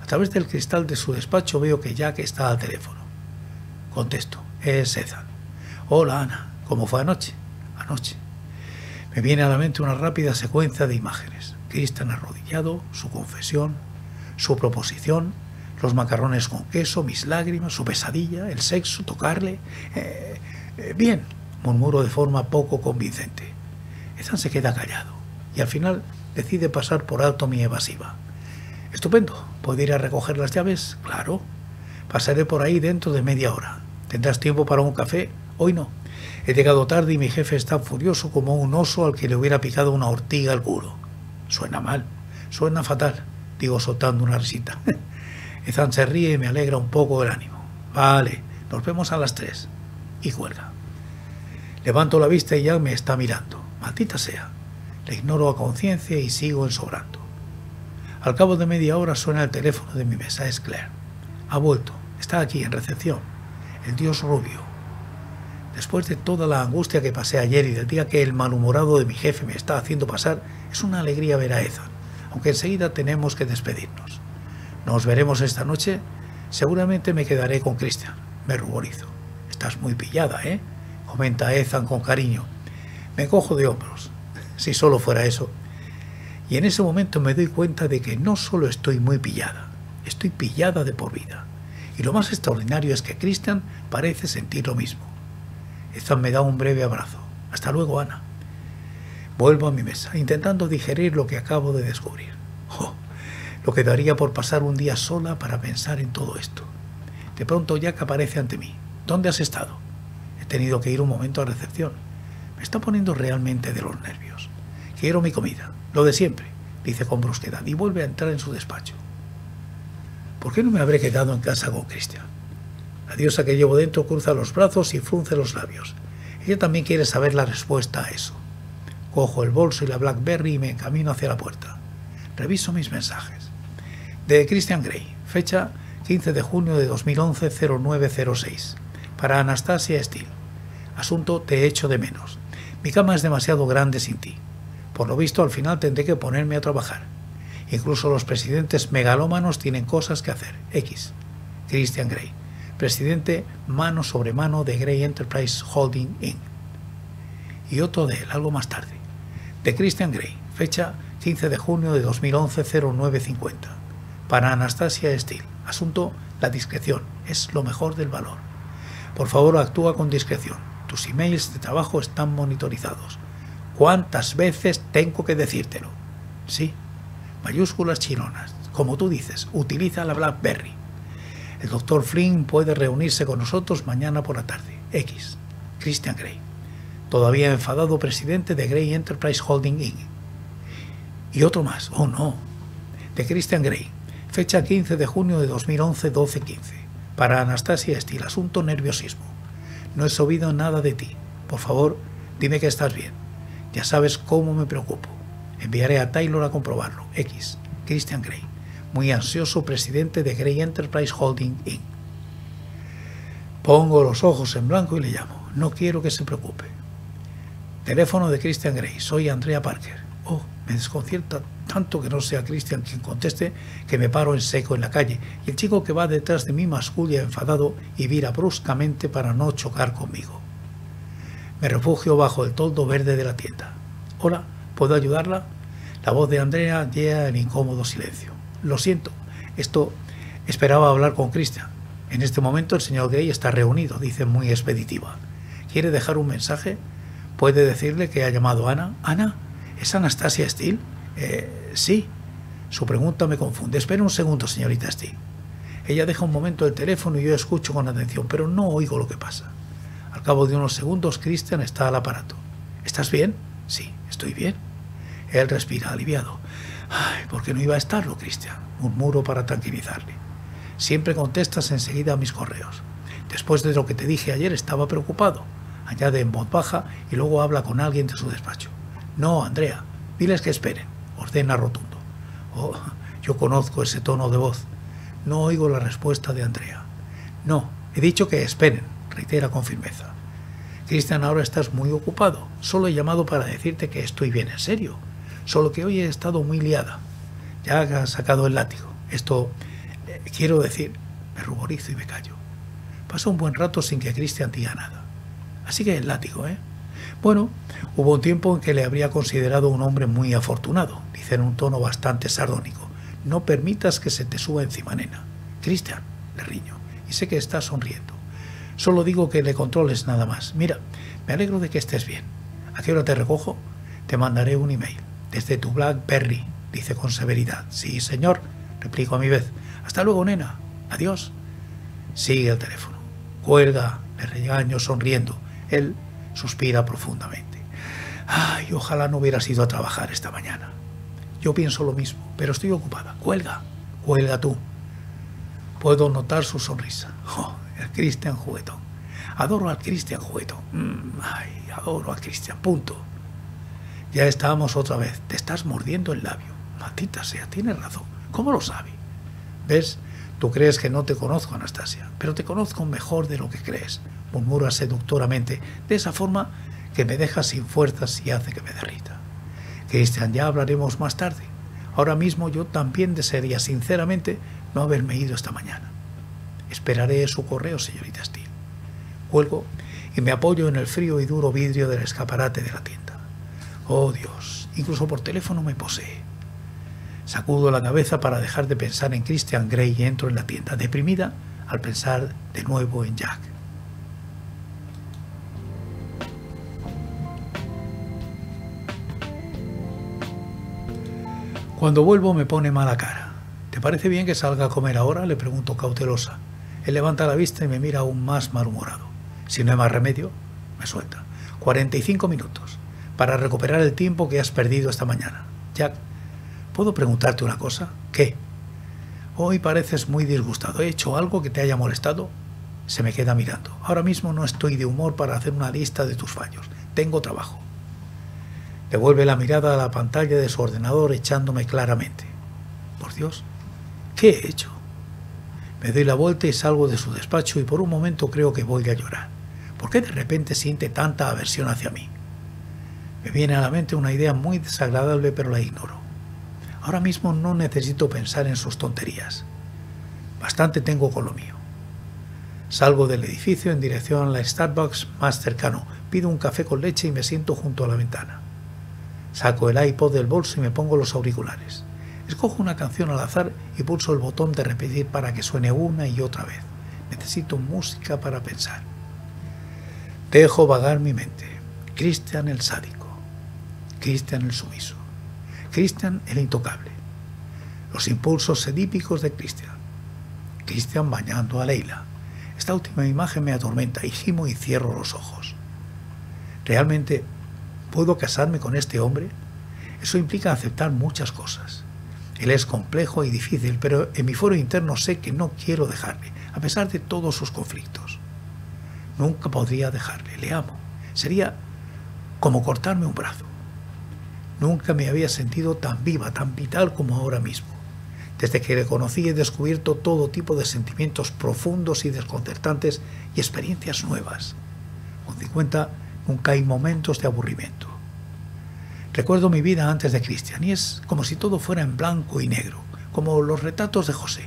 A través del cristal de su despacho veo que Jack está al teléfono. Contesto. Es Ethan. Hola, Ana. ¿Cómo fue anoche? Anoche. Me viene a la mente una rápida secuencia de imágenes. Christian arrodillado, su confesión, su proposición, los macarrones con queso, mis lágrimas, su pesadilla, el sexo, tocarle... bien, murmuro de forma poco convincente. Ethan se queda callado y al final decide pasar por alto mi evasiva. Estupendo, ¿puedo ir a recoger las llaves? Claro. Pasaré por ahí dentro de media hora. ¿Tendrás tiempo para un café? Hoy no. He llegado tarde y mi jefe está furioso como un oso al que le hubiera picado una ortiga al culo. Suena mal, suena fatal, digo soltando una risita. Ethan se ríe y me alegra un poco el ánimo. Vale, nos vemos a las 3. Y cuelga. Levanto la vista y Jack me está mirando. Maldita sea. Le ignoro a conciencia y sigo ensobrando. Al cabo de media hora suena el teléfono de mi mesa. Es Claire. Ha vuelto. Está aquí, en recepción. El dios rubio. Después de toda la angustia que pasé ayer y del día que el malhumorado de mi jefe me está haciendo pasar, es una alegría ver a Ethan, aunque enseguida tenemos que despedirnos. Nos veremos esta noche. Seguramente me quedaré con Christian. Me ruborizo. Estás muy pillada, ¿eh?, comenta Ethan con cariño. Me cojo de hombros. Si solo fuera eso. Y en ese momento me doy cuenta de que no solo estoy muy pillada, estoy pillada de por vida. Y lo más extraordinario es que Christian parece sentir lo mismo. Ethan me da un breve abrazo. Hasta luego, Ana. Vuelvo a mi mesa, intentando digerir lo que acabo de descubrir. ¡Oh! Lo que daría por pasar un día sola para pensar en todo esto. De pronto Jack aparece ante mí. ¿Dónde has estado? He tenido que ir un momento a recepción. Me está poniendo realmente de los nervios. Quiero mi comida, lo de siempre, dice con brusquedad y vuelve a entrar en su despacho. ¿Por qué no me habré quedado en casa con Christian? La diosa que llevo dentro cruza los brazos y frunce los labios. Ella también quiere saber la respuesta a eso. Cojo el bolso y la BlackBerry y me encamino hacia la puerta. Reviso mis mensajes. De Christian Grey, fecha 15 de junio de 2011, 0906. Para Anastasia Steele. Asunto: te echo de menos. Mi cama es demasiado grande sin ti. Por lo visto, al final tendré que ponerme a trabajar. Incluso los presidentes megalómanos tienen cosas que hacer. X. Christian Grey, presidente mano sobre mano de Grey Enterprise Holding Inc. Y otro de él, algo más tarde. De Christian Grey, fecha 15 de junio de 2011, 0950. Para Anastasia Steele. Asunto: la discreción es lo mejor del valor. Por favor, actúa con discreción. Tus emails de trabajo están monitorizados. ¿Cuántas veces tengo que decírtelo? Sí, mayúsculas chironas. Como tú dices, utiliza la BlackBerry. El doctor Flynn puede reunirse con nosotros mañana por la tarde. X. Christian Grey, todavía enfadado presidente de Grey Enterprise Holding Inc. Y otro más. Oh, no. De Christian Grey, fecha 15 de junio de 2011, 12:15. Para Anastasia Steele, asunto: nerviosismo. No he sabido nada de ti. Por favor, dime que estás bien. Ya sabes cómo me preocupo. Enviaré a Taylor a comprobarlo. X. Christian Grey, muy ansioso presidente de Grey Enterprise Holding Inc. Pongo los ojos en blanco y le llamo. No quiero que se preocupe. Teléfono de Christian Grey. Soy Andrea Parker. Oh, Me desconcierta tanto que no sea Christian quien conteste que me paro en seco en la calle, y el chico que va detrás de mí masculla enfadado y vira bruscamente para no chocar conmigo. Me refugio bajo el toldo verde de la tienda. «Hola, ¿puedo ayudarla?» La voz de Andrea llega en incómodo silencio. «Lo siento, esperaba hablar con Christian. En este momento el señor Grey está reunido», dice muy expeditiva. «¿Quiere dejar un mensaje? ¿Puede decirle que ha llamado Ana?» «¿Ana? ¿Es Anastasia Steele?» Sí. Su pregunta me confunde. «Espera un segundo, señorita Steele». Ella deja un momento el teléfono y yo escucho con atención, pero no oigo lo que pasa. Al cabo de unos segundos, Christian está al aparato. «¿Estás bien?» «Sí, estoy bien». Él respira aliviado. «Ay, ¿por qué no iba a estarlo, Christian?», murmuro para tranquilizarle. «Siempre contestas enseguida a mis correos. Después de lo que te dije ayer estaba preocupado», añade en voz baja y luego habla con alguien de su despacho. «No, Andrea, diles que esperen», ordena rotundo. Oh, yo conozco ese tono de voz. No oigo la respuesta de Andrea. «No, he dicho que esperen», reitera con firmeza. «Christian, ahora estás muy ocupado. Solo he llamado para decirte que estoy bien, en serio. Solo que hoy he estado muy liada». «Ya has sacado el látigo». Quiero decir, me ruborizo y me callo. Paso un buen rato sin que Christian diga nada. «Así que el látigo, ¿eh? Bueno, hubo un tiempo en que le habría considerado un hombre muy afortunado», dice en un tono bastante sardónico. «No permitas que se te suba encima, nena». «Christian», le riño, y sé que está sonriendo. «Solo digo que le controles, nada más. Mira, me alegro de que estés bien. ¿A qué hora te recojo?» «Te mandaré un email. Desde tu BlackBerry», dice con severidad. «Sí, señor», replico a mi vez. «Hasta luego, nena. Adiós». Sigue el teléfono. «Cuelga», le regaño sonriendo. Él suspira profundamente. «Ay, ojalá no hubieras ido a trabajar esta mañana». Yo pienso lo mismo, pero estoy ocupada. «Cuelga, cuelga tú». Puedo notar su sonrisa. Oh, el Christian juguetón. Adoro al Christian juguetón. Ay, adoro al Christian, punto. Ya estábamos otra vez. «Te estás mordiendo el labio». «Maldita sea, tienes razón. ¿Cómo lo sabe?» «¿Ves? Tú crees que no te conozco, Anastasia, pero te conozco mejor de lo que crees», murmura seductoramente, de esa forma que me deja sin fuerzas y hace que me derrita. «Christian, ya hablaremos más tarde. Ahora mismo yo también desearía sinceramente no haberme ido esta mañana. Esperaré su correo, señorita Steele». Cuelgo y me apoyo en el frío y duro vidrio del escaparate de la tienda. Oh, Dios, incluso por teléfono me posee. Sacudo la cabeza para dejar de pensar en Christian Grey y entro en la tienda, deprimida al pensar de nuevo en Jack. Cuando vuelvo me pone mala cara. «¿Te parece bien que salga a comer ahora?», le pregunto cautelosa. Él levanta la vista y me mira aún más malhumorado. «Si no hay más remedio», me suelta. «45 minutos, para recuperar el tiempo que has perdido esta mañana. Jack, ¿puedo preguntarte una cosa?». «¿Qué?». «Hoy pareces muy disgustado. ¿He hecho algo que te haya molestado?». Se me queda mirando. «Ahora mismo no estoy de humor para hacer una lista de tus fallos. Tengo trabajo». Devuelve la mirada a la pantalla de su ordenador echándome claramente. «Por Dios, ¿qué he hecho?». Me doy la vuelta y salgo de su despacho y por un momento creo que voy a llorar. ¿Por qué de repente siente tanta aversión hacia mí? Me viene a la mente una idea muy desagradable, pero la ignoro. Ahora mismo no necesito pensar en sus tonterías. Bastante tengo con lo mío. Salgo del edificio en dirección al Starbucks más cercano, pido un café con leche y me siento junto a la ventana. Saco el iPod del bolso y me pongo los auriculares. Escojo una canción al azar y pulso el botón de repetir para que suene una y otra vez. Necesito música para pensar. Dejo vagar mi mente. Christian el sádico. Christian el sumiso. Christian el intocable. Los impulsos sedípicos de Christian. Christian bañando a Leila. Esta última imagen me atormenta y gimo y cierro los ojos. Realmente... ¿puedo casarme con este hombre? Eso implica aceptar muchas cosas. Él es complejo y difícil, pero en mi foro interno sé que no quiero dejarle, a pesar de todos sus conflictos. Nunca podría dejarle, le amo. Sería como cortarme un brazo. Nunca me había sentido tan viva, tan vital como ahora mismo. Desde que le conocí he descubierto todo tipo de sentimientos profundos y desconcertantes y experiencias nuevas. Con 50 nunca hay momentos de aburrimiento. Recuerdo mi vida antes de Christian y es como si todo fuera en blanco y negro, como los retratos de José.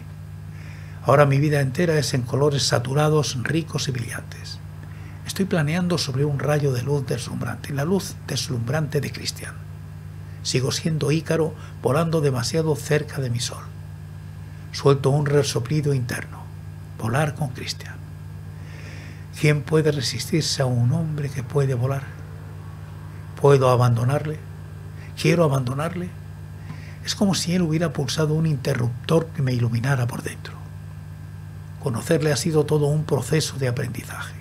Ahora mi vida entera es en colores saturados, ricos y brillantes. Estoy planeando sobre un rayo de luz deslumbrante, la luz deslumbrante de Christian. Sigo siendo Ícaro, volando demasiado cerca de mi sol. Suelto un resoplido interno. Volar con Christian. ¿Quién puede resistirse a un hombre que puede volar? ¿Puedo abandonarle? ¿Quiero abandonarle? Es como si él hubiera pulsado un interruptor que me iluminara por dentro. Conocerle ha sido todo un proceso de aprendizaje.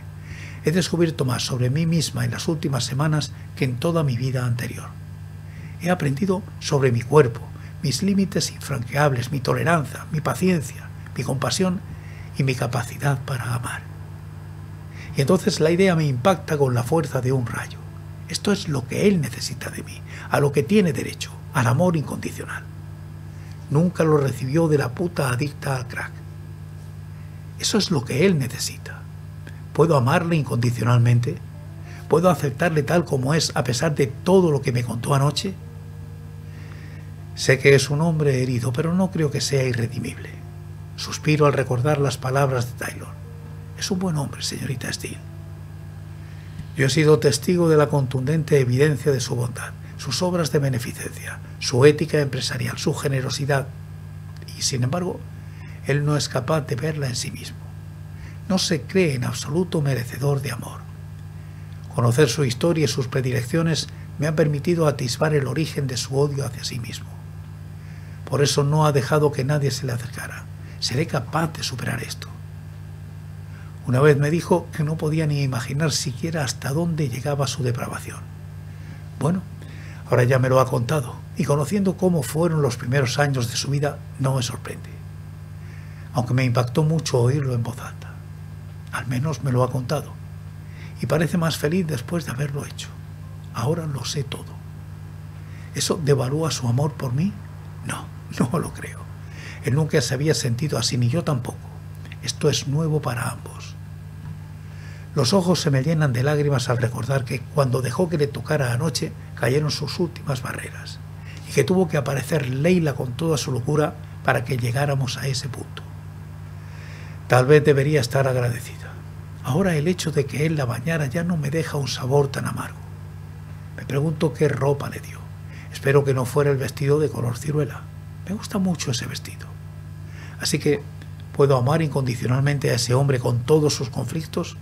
He descubierto más sobre mí misma en las últimas semanas que en toda mi vida anterior. He aprendido sobre mi cuerpo, mis límites infranqueables, mi tolerancia, mi paciencia, mi compasión y mi capacidad para amar. Y entonces la idea me impacta con la fuerza de un rayo. Esto es lo que él necesita de mí, a lo que tiene derecho, al amor incondicional. Nunca lo recibió de la puta adicta al crack. Eso es lo que él necesita. ¿Puedo amarle incondicionalmente? ¿Puedo aceptarle tal como es a pesar de todo lo que me contó anoche? Sé que es un hombre herido, pero no creo que sea irredimible. Suspiro al recordar las palabras de Taylor. Es un buen hombre, señorita Steele. Yo he sido testigo de la contundente evidencia de su bondad, sus obras de beneficencia, su ética empresarial, su generosidad. Y, sin embargo, él no es capaz de verla en sí mismo. No se cree en absoluto merecedor de amor. Conocer su historia y sus predilecciones me ha permitido atisbar el origen de su odio hacia sí mismo. Por eso no ha dejado que nadie se le acercara. Seré capaz de superar esto. Una vez me dijo que no podía ni imaginar siquiera hasta dónde llegaba su depravación. Bueno, ahora ya me lo ha contado, y conociendo cómo fueron los primeros años de su vida, no me sorprende. Aunque me impactó mucho oírlo en voz alta. Al menos me lo ha contado. Y parece más feliz después de haberlo hecho. Ahora lo sé todo. ¿Eso devalúa su amor por mí? No, no lo creo. Él nunca se había sentido así, ni yo tampoco. Esto es nuevo para ambos. Los ojos se me llenan de lágrimas al recordar que cuando dejó que le tocara anoche, cayeron sus últimas barreras. Y que tuvo que aparecer Leila con toda su locura para que llegáramos a ese punto. Tal vez debería estar agradecida. Ahora el hecho de que él la bañara ya no me deja un sabor tan amargo. Me pregunto qué ropa le dio. Espero que no fuera el vestido de color ciruela. Me gusta mucho ese vestido. Así que, ¿puedo amar incondicionalmente a ese hombre con todos sus conflictos?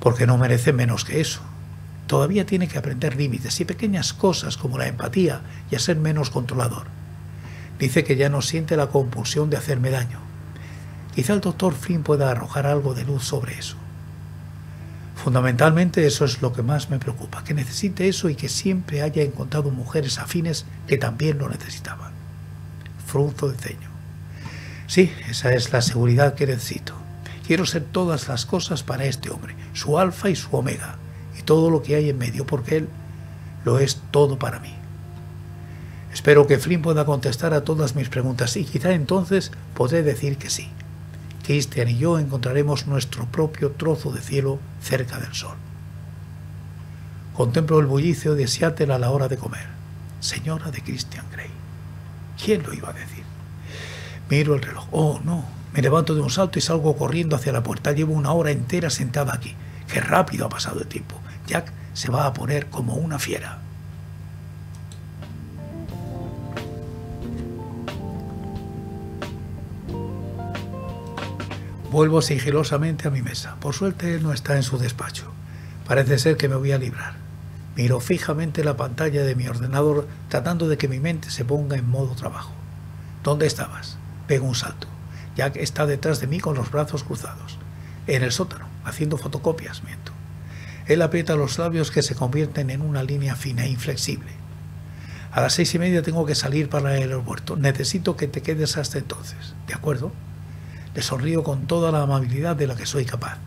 Porque no merece menos que eso. Todavía tiene que aprender límites y pequeñas cosas como la empatía y a ser menos controlador. Dice que ya no siente la compulsión de hacerme daño. Quizá el doctor Flynn pueda arrojar algo de luz sobre eso. Fundamentalmente eso es lo que más me preocupa, que necesite eso y que siempre haya encontrado mujeres afines que también lo necesitaban. Frunzo de ceño. Sí, esa es la seguridad que necesito. Quiero ser todas las cosas para este hombre, su alfa y su omega, y todo lo que hay en medio, porque él lo es todo para mí. Espero que Flynn pueda contestar a todas mis preguntas y quizá entonces podré decir que sí. Christian y yo encontraremos nuestro propio trozo de cielo cerca del sol. Contemplo el bullicio de Seattle a la hora de comer. Señora de Christian Grey. ¿Quién lo iba a decir? Miro el reloj. Oh, no. Me levanto de un salto y salgo corriendo hacia la puerta. Llevo una hora entera sentada aquí. Qué rápido ha pasado el tiempo. Jack se va a poner como una fiera. Vuelvo sigilosamente a mi mesa. Por suerte él no está en su despacho. Parece ser que me voy a librar. Miro fijamente la pantalla de mi ordenador tratando de que mi mente se ponga en modo trabajo. ¿Dónde estabas? Pego un salto. Jack está detrás de mí con los brazos cruzados. En el sótano, haciendo fotocopias, miento. Él aprieta los labios que se convierten en una línea fina e inflexible. A las 6:30 tengo que salir para el aeropuerto. Necesito que te quedes hasta entonces. ¿De acuerdo? Le sonrío con toda la amabilidad de la que soy capaz.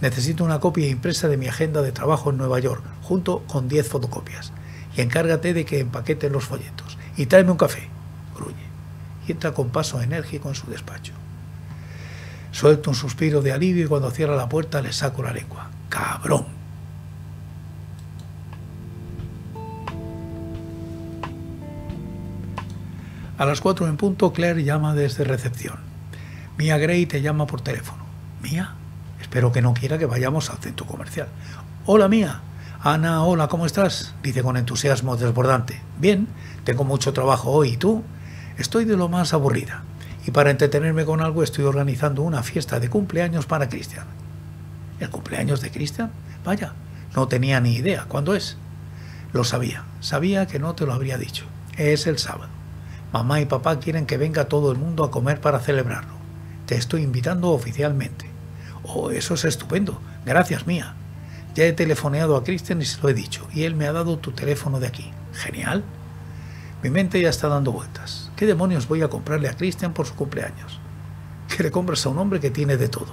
Necesito una copia impresa de mi agenda de trabajo en Nueva York, junto con 10 fotocopias. Y encárgate de que empaqueten los folletos. Y tráeme un café, gruñe. Y entra con paso enérgico en su despacho. Suelto un suspiro de alivio y cuando cierra la puerta le saco la lengua. ¡Cabrón! A las 4 en punto, Claire llama desde recepción. Mía Grey te llama por teléfono. ¿Mía? Espero que no quiera que vayamos al centro comercial. Hola, Mía. Ana, hola, ¿cómo estás? Dice con entusiasmo desbordante. Bien, tengo mucho trabajo hoy. ¿Y tú? Estoy de lo más aburrida. Y para entretenerme con algo estoy organizando una fiesta de cumpleaños para Christian. ¿El cumpleaños de Christian? Vaya, no tenía ni idea. ¿Cuándo es? Lo sabía. Sabía que no te lo habría dicho. Es el sábado. Mamá y papá quieren que venga todo el mundo a comer para celebrarlo. Te estoy invitando oficialmente. Oh, eso es estupendo. Gracias, Mía. Ya he telefoneado a Christian y se lo he dicho. Y él me ha dado tu teléfono de aquí. Genial. Mi mente ya está dando vueltas. ¿Qué demonios voy a comprarle a Christian por su cumpleaños? ¿Qué le compras a un hombre que tiene de todo?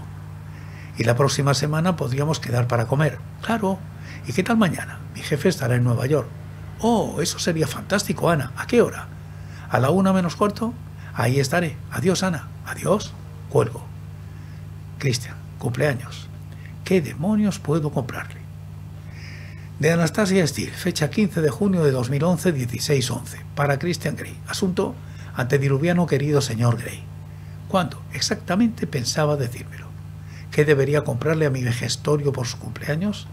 Y la próxima semana podríamos quedar para comer. Claro. ¿Y qué tal mañana? Mi jefe estará en Nueva York. Oh, eso sería fantástico, Ana. ¿A qué hora? A la 1 menos cuarto, ahí estaré. Adiós, Ana. Adiós. Cuelgo. Christian, cumpleaños. ¿Qué demonios puedo comprarle? De Anastasia Steele, fecha 15 de junio de 2011, 16:11. Para Christian Grey. Asunto: antediluviano querido señor Grey. ¿Cuándo? Exactamente pensaba decírmelo. ¿Qué debería comprarle a mi vejestorio por su cumpleaños?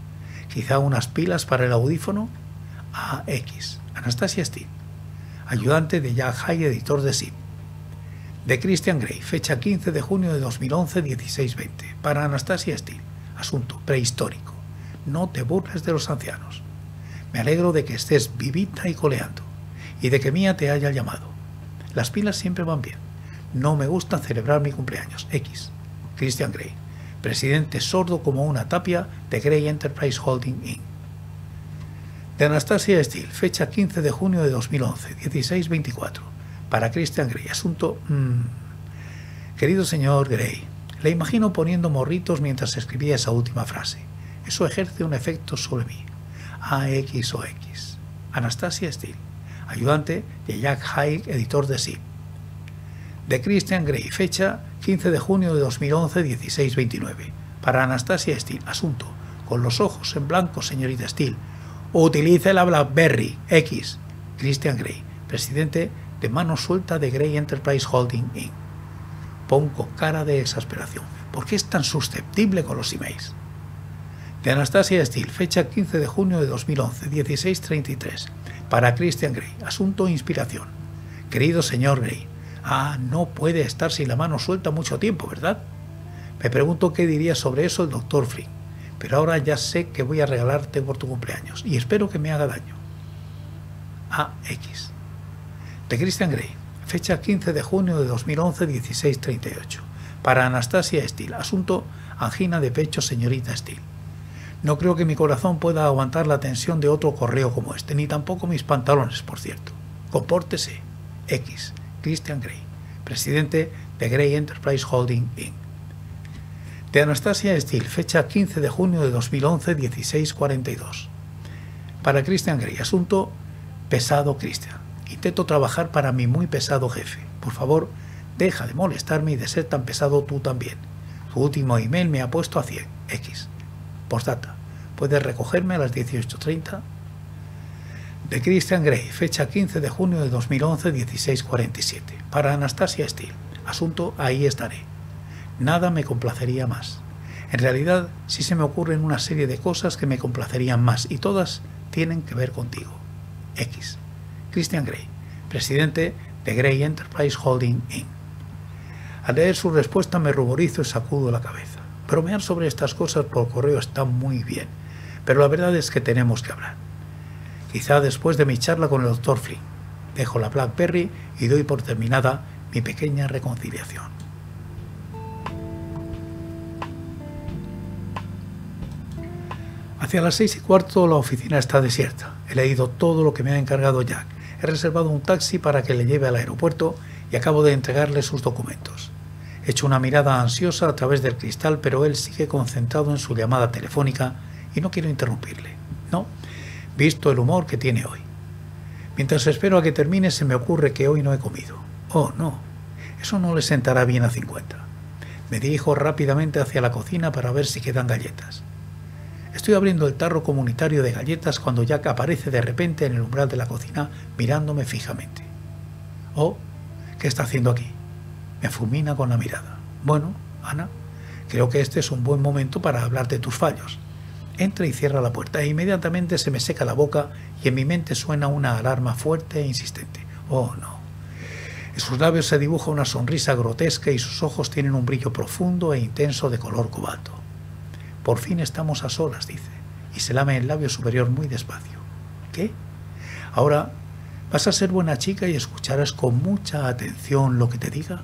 Quizá unas pilas para el audífono. AX. Anastasia Steele, ayudante de Jack Hyde, editor de SIP. De Christian Grey, fecha 15 de junio de 2011, 16:20. Para Anastasia Steele. Asunto: prehistórico. No te burles de los ancianos. Me alegro de que estés vivita y coleando, y de que Mía te haya llamado. Las pilas siempre van bien. No me gusta celebrar mi cumpleaños. X. Christian Grey, presidente sordo como una tapia de Grey Enterprise Holding Inc. De Anastasia Steele, fecha 15 de junio de 2011, 16:24. Para Christian Grey. Asunto: querido señor Grey, le imagino poniendo morritos mientras escribía esa última frase. Eso ejerce un efecto sobre mí. AXOX. Anastasia Steele, ayudante de Jack Hyde, editor de SIP. De Christian Grey, fecha 15 de junio de 2011, 16:29. Para Anastasia Steele. Asunto: con los ojos en blanco, señorita Steele. Utilice la BlackBerry. X. Christian Grey, presidente de mano suelta de Grey Enterprise Holding Inc. Pon con cara de exasperación. ¿Por qué es tan susceptible con los emails? De Anastasia Steele, fecha 15 de junio de 2011, 16:33. Para Christian Grey. Asunto: inspiración. Querido señor Grey. Ah, no puede estar sin la mano suelta mucho tiempo, ¿verdad? Me pregunto qué diría sobre eso el doctor Flynn. Pero ahora ya sé que voy a regalarte por tu cumpleaños y espero que me haga daño. AX. De Christian Grey, fecha 15 de junio de 2011, 16:38. Para Anastasia Steele. Asunto: angina de pecho, señorita Steele. No creo que mi corazón pueda aguantar la tensión de otro correo como este, ni tampoco mis pantalones, por cierto. Compórtese. X. Christian Grey, presidente de Grey Enterprise Holding Inc. De Anastasia Steele, fecha 15 de junio de 2011, 16:42. Para Christian Grey. Asunto: pesado Christian. Intento trabajar para mi muy pesado jefe. Por favor, deja de molestarme y de ser tan pesado tú también. Tu último email me ha puesto a 100. X. Postdata: ¿puedes recogerme a las 18:30? De Christian Grey, fecha 15 de junio de 2011, 16:47. Para Anastasia Steele. Asunto: ahí estaré. Nada me complacería más. En realidad, sí se me ocurren una serie de cosas que me complacerían más, y todas tienen que ver contigo. X. Christian Grey, presidente de Grey Enterprise Holding Inc. Al leer su respuesta me ruborizo y sacudo la cabeza. Bromear sobre estas cosas por correo está muy bien, pero la verdad es que tenemos que hablar. Quizá después de mi charla con el doctor Flynn. Dejo la BlackBerry y doy por terminada mi pequeña reconciliación. Hacia las 6:15 la oficina está desierta. He leído todo lo que me ha encargado Jack. He reservado un taxi para que le lleve al aeropuerto y acabo de entregarle sus documentos. Echo una mirada ansiosa a través del cristal, pero él sigue concentrado en su llamada telefónica y no quiero interrumpirle. No, visto el humor que tiene hoy. Mientras espero a que termine, se me ocurre que hoy no he comido. Oh, no. Eso no le sentará bien a Cincuenta. Me dirijo rápidamente hacia la cocina para ver si quedan galletas. Estoy abriendo el tarro comunitario de galletas cuando Jack aparece de repente en el umbral de la cocina mirándome fijamente. Oh, ¿Qué está haciendo aquí? Me fulmina con la mirada. Bueno, Ana, creo que este es un buen momento para hablar de tus fallos. Entra y cierra la puerta e inmediatamente se me seca la boca y en mi mente suena una alarma fuerte e insistente. Oh, no. En sus labios se dibuja una sonrisa grotesca y sus ojos tienen un brillo profundo e intenso de color cobalto. Por fin estamos a solas, dice, y se lame el labio superior muy despacio. ¿Qué? Ahora, ¿vas a ser buena chica y escucharás con mucha atención lo que te diga?